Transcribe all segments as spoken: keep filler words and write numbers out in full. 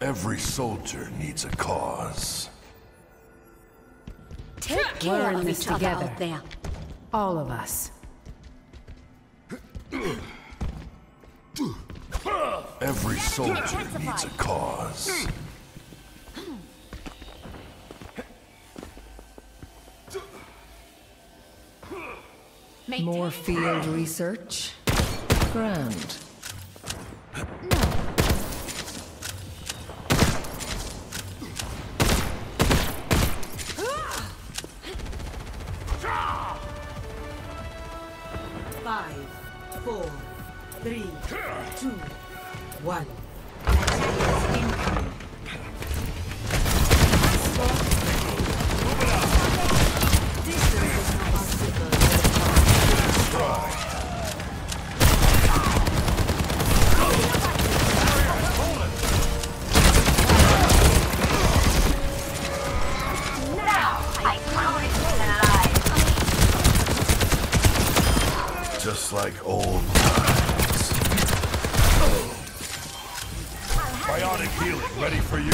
Every soldier needs a cause. Take care of each other out there. All of us. Every soldier needs a cause. More field research? Grand. Five, four, three, two, one. Just like old times. Oh. Bionic healing ready for you.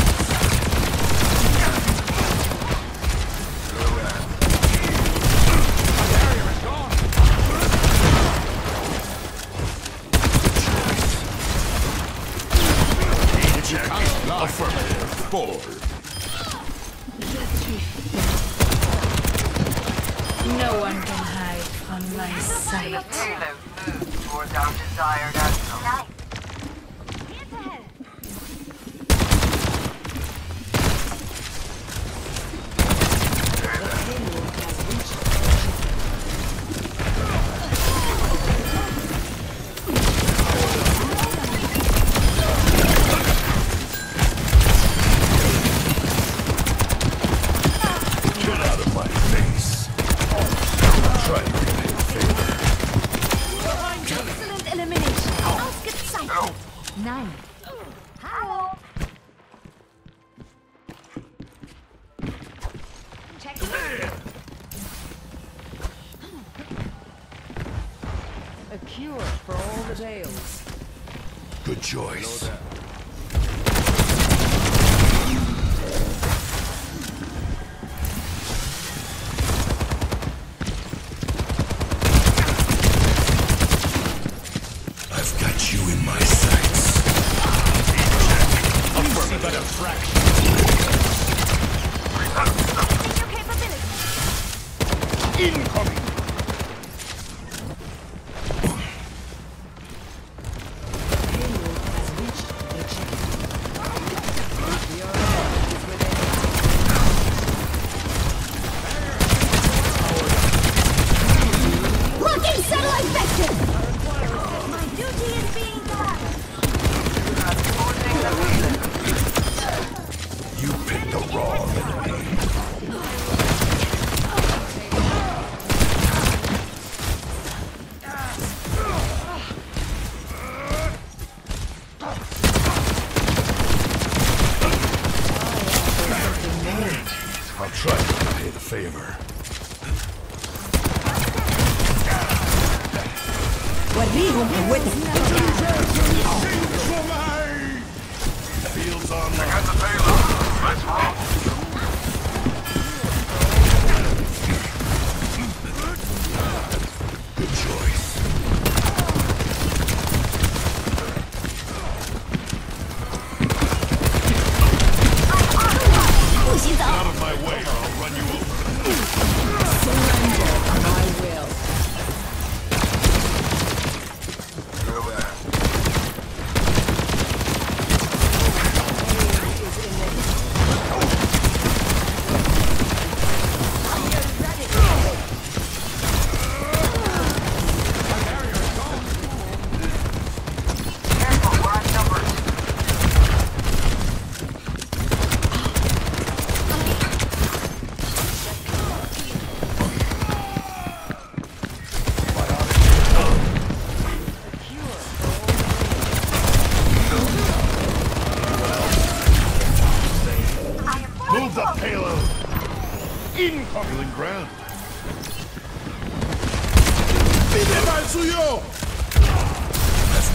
A cure for all the tales. Good choice. I've got you in my sights. Affirmative at a fraction. Incoming. I've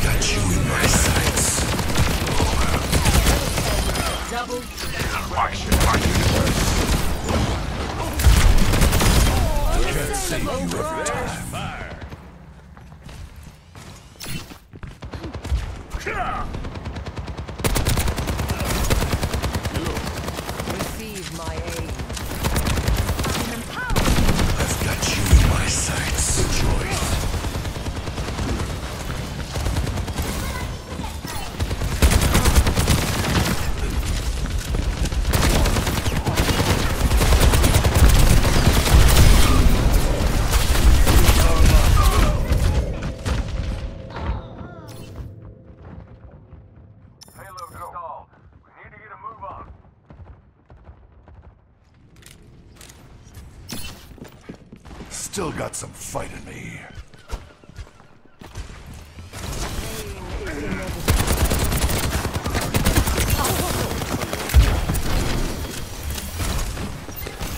got you in my sights. Double down. Watch it, watch it. Can't save you every time. Fire. Receive my aid. I'm empowered. I've got you in my sights. Rejoice. Still got some fight in me.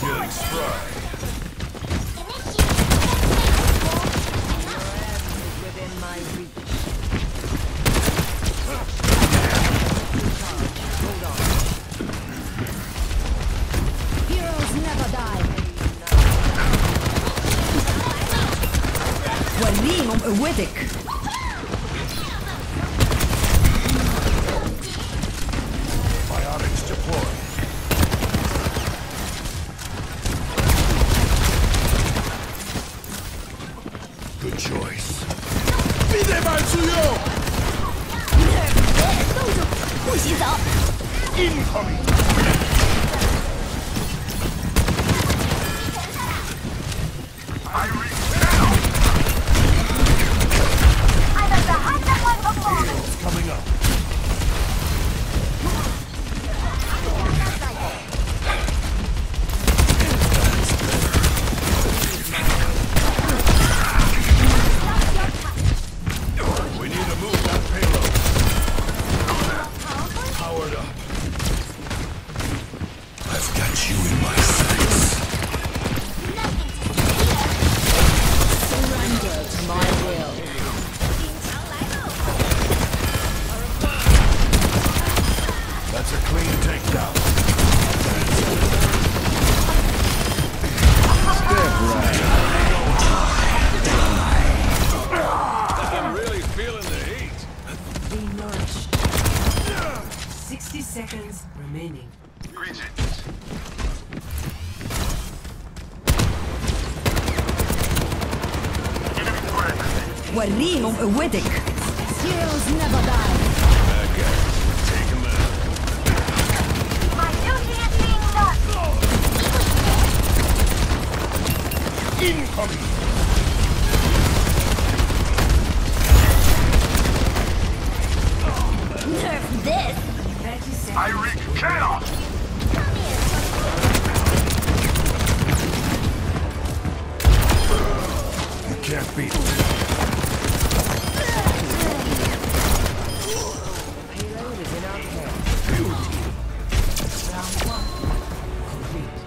Getting spry. Within my reach. Heroes never die. Wallim Wittig. Biotics deployed. Good choice. Vide mal zu you! Push it up! Incoming! I reach. Coming up. sixty seconds remaining. Reach it. Wallim Wittig. Heroes never die. Bad guys, take him out. My duty is being done. Incoming. Nerf this. I wreak chaos! You can't beat me. Payload is in our care. Round one. Complete.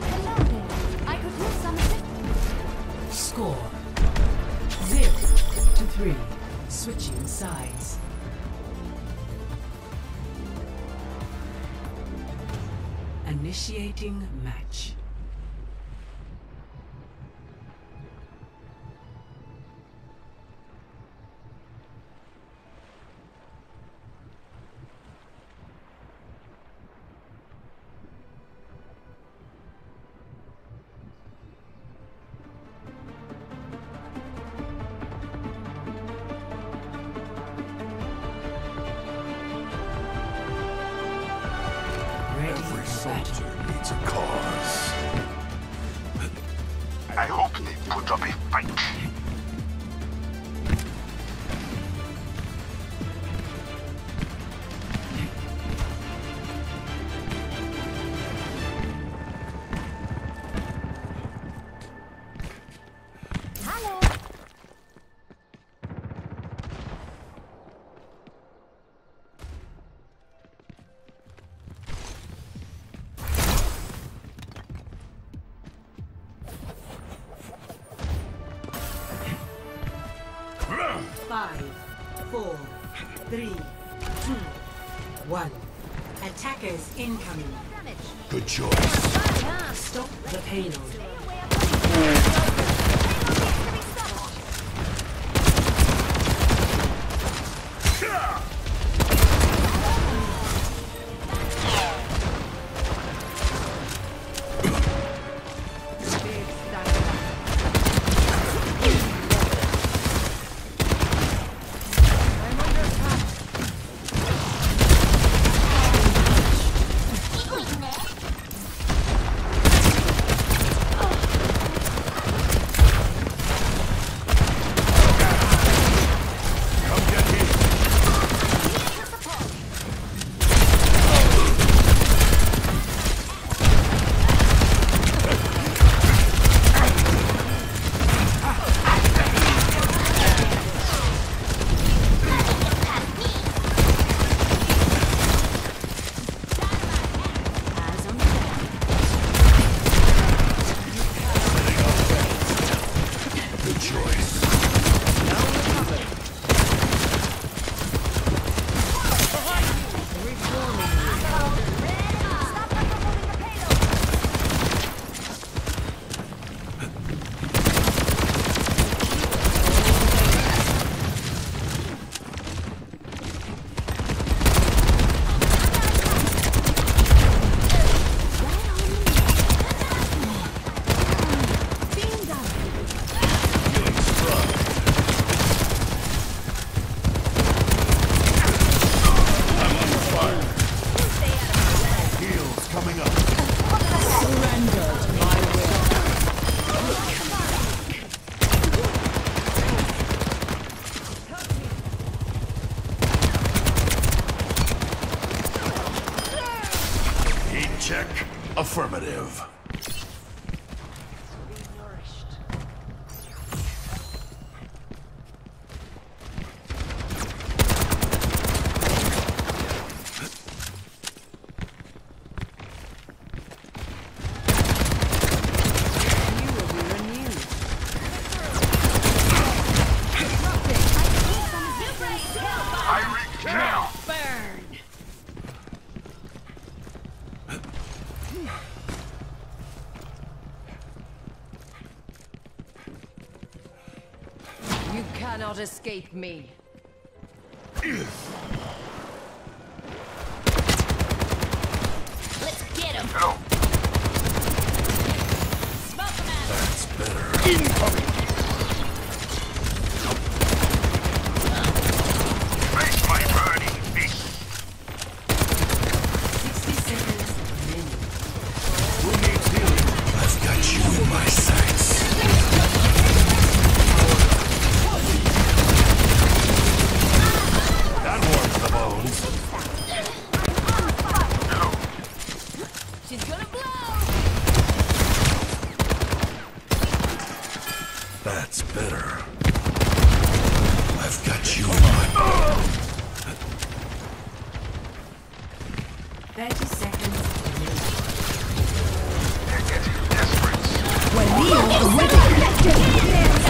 Hello there. I could use some assistance. Score. Zero to three. Switching sides. Initiating match. Every soldier needs a cause. I hope they put up a fight. Five, four, three, two, one. Attackers incoming. Good choice. Stop the payload. Check. Affirmative. Cannot escape me. Let's get him. No. Smoke him out. That's better. Incoming. Raise my burning feet. Sixty seconds remaining. Who needs healing? I've got you in my sights. That's better. I've got you on. Thirty seconds. They're getting desperate. When we are ready,